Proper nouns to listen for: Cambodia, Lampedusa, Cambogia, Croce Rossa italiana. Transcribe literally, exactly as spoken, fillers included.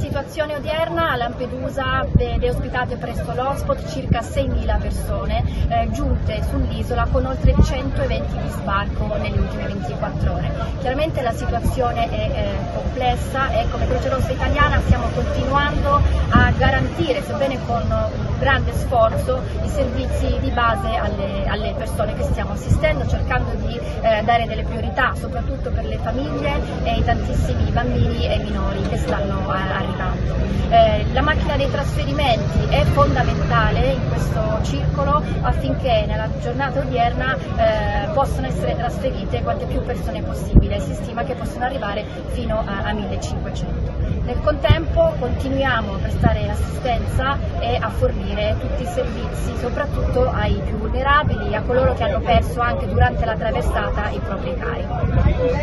situazione odierna a Lampedusa ed è ospitate presso l'hotspot circa seimila persone eh, giunte sull'isola con oltre centoventi di sbarco nelle ultime ventiquattro ore. Chiaramente la situazione è eh, complessa e come Croce Rossa italiana stiamo continuando a garantire, sebbene con un grande sforzo, i servizi di base alle, alle persone che stiamo assistendo, cercando di eh, dare delle priorità soprattutto per le famiglie e i tantissimi bambini e minori che stanno arrivando. Eh, la macchina dei trasferimenti è fondamentale in questo circolo affinché nella giornata odierna eh, possano essere trasferite quante più persone possibile, si stima che possono arrivare fino a, a millecinquecento. Nel contempo continuiamo a prestare assistenza e a fornire tutti i servizi, soprattutto ai più vulnerabili, a coloro che hanno perso anche durante la traversata i propri cari.